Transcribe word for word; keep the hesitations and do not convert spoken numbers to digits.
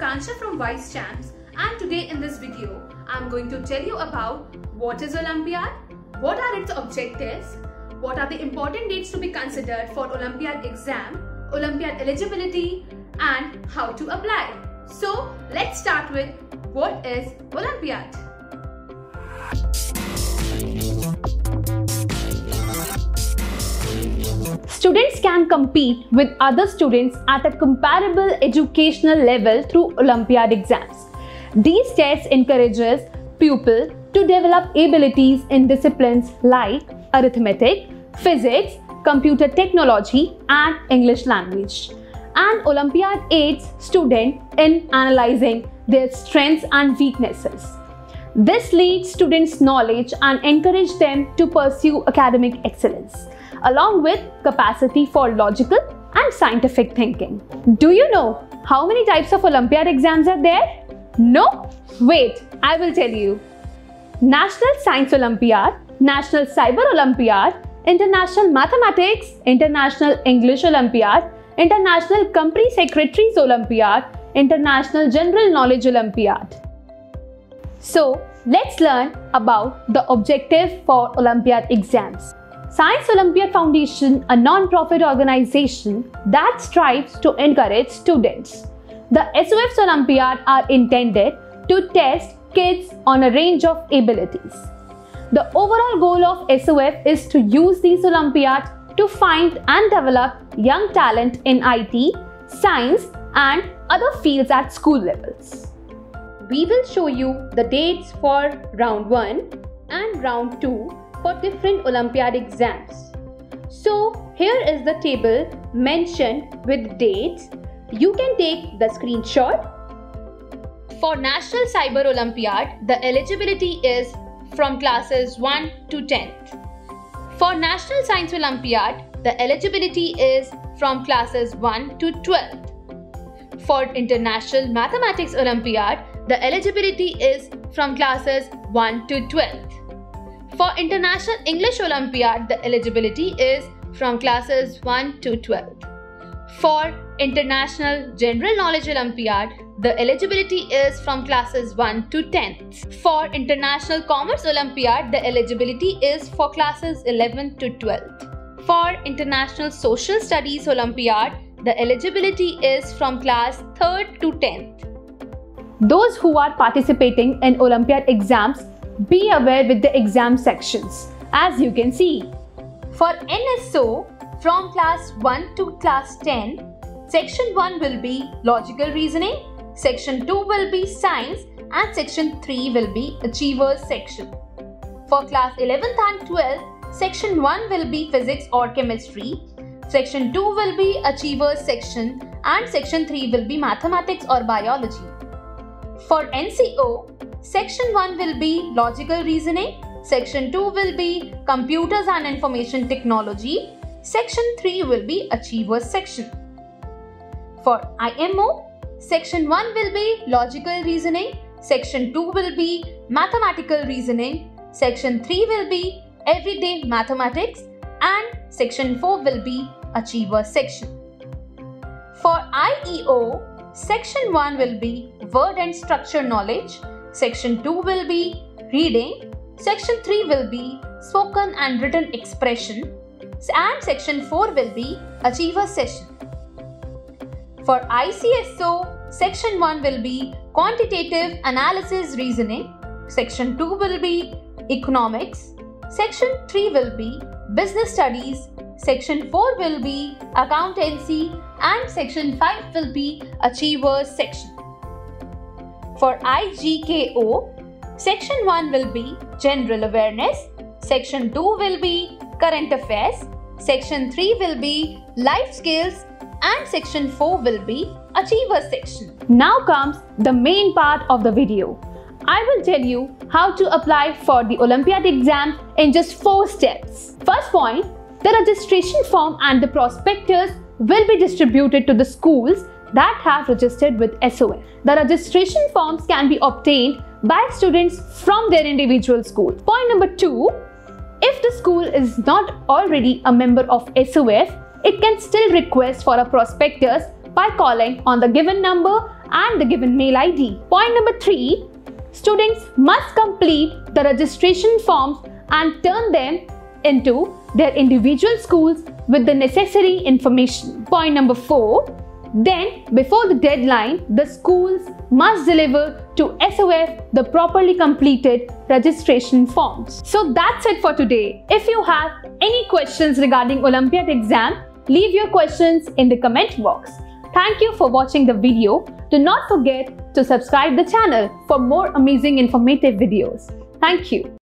Kancha from Wise Champs, and today in this video, I'm going to tell you about what is Olympiad, what are its objectives, what are the important dates to be considered for Olympiad exam, Olympiad eligibility, and how to apply. So let's start with what is Olympiad. Students can compete with other students at a comparable educational level through Olympiad exams. These tests encourages pupils to develop abilities in disciplines like arithmetic, physics, computer technology, and English language. And Olympiad aids students in analyzing their strengths and weaknesses. This leads students' knowledge and encourages them to pursue academic excellence, along with capacity for logical and scientific thinking. Do you know how many types of Olympiad exams are there? No? Wait, I will tell you. National Science Olympiad, National Cyber Olympiad, International Mathematics, International English Olympiad, International Company Secretaries Olympiad, International General Knowledge Olympiad. So, let's learn about the objective for Olympiad exams. Science Olympiad Foundation, a non-profit organization that strives to encourage students. The S O F's Olympiad are intended to test kids on a range of abilities. The overall goal of S O F is to use these Olympiads to find and develop young talent in I T, science, and other fields at school levels. We will show you the dates for round one and round two for different Olympiad exams. So here is the table mentioned with dates. You can take the screenshot. For National Cyber Olympiad, the eligibility is from classes one to tenth. For National Science Olympiad, the eligibility is from classes one to twelfth. For International Mathematics Olympiad, the eligibility is from classes one to twelfth. For International English Olympiad, the eligibility is from classes one to twelfth. For International General Knowledge Olympiad, the eligibility is from classes one to tenth. For International Commerce Olympiad, the eligibility is for classes eleventh to twelfth. For International Social Studies Olympiad, the eligibility is from class third to tenth. Those who are participating in Olympiad exams, be aware with the exam sections, as you can see. For N S O, from class one to class ten, section one will be logical reasoning, section two will be science, and section three will be achievers section. For class eleventh and twelfth, section one will be physics or chemistry, section two will be achievers section, and section three will be mathematics or biology. For N C O, section one will be logical reasoning, section two will be computers and information technology, section three will be achievers section. For I M O, section one will be logical reasoning, section two will be mathematical reasoning, section three will be everyday mathematics, and section four will be achievers section. For I E O, section one will be word and structure knowledge, section two will be reading, section three will be spoken and written expression, and section four will be achiever session. For I C S O, section one will be quantitative analysis reasoning, section two will be economics, section three will be business studies, section four will be accountancy, and section five will be achievers section. For I G K O, section one will be general awareness, section two will be current affairs, section three will be life skills, and section four will be achiever section. Now comes the main part of the video. I will tell you how to apply for the Olympiad exam in just four steps. First point, the registration form and the prospectus will be distributed to the schools that have registered with S O F. The registration forms can be obtained by students from their individual school. Point number two, if the school is not already a member of S O F, it can still request for a prospectus by calling on the given number and the given mail I D. Point number three, students must complete the registration forms and turn them into their individual schools with the necessary information. Point number four, then before the deadline, the schools must deliver to S O F the properly completed registration forms. So that's it for today. If you have any questions regarding Olympiad exam, leave your questions in the comment box. Thank you for watching the video. Do not forget to subscribe the channel for more amazing informative videos. Thank you.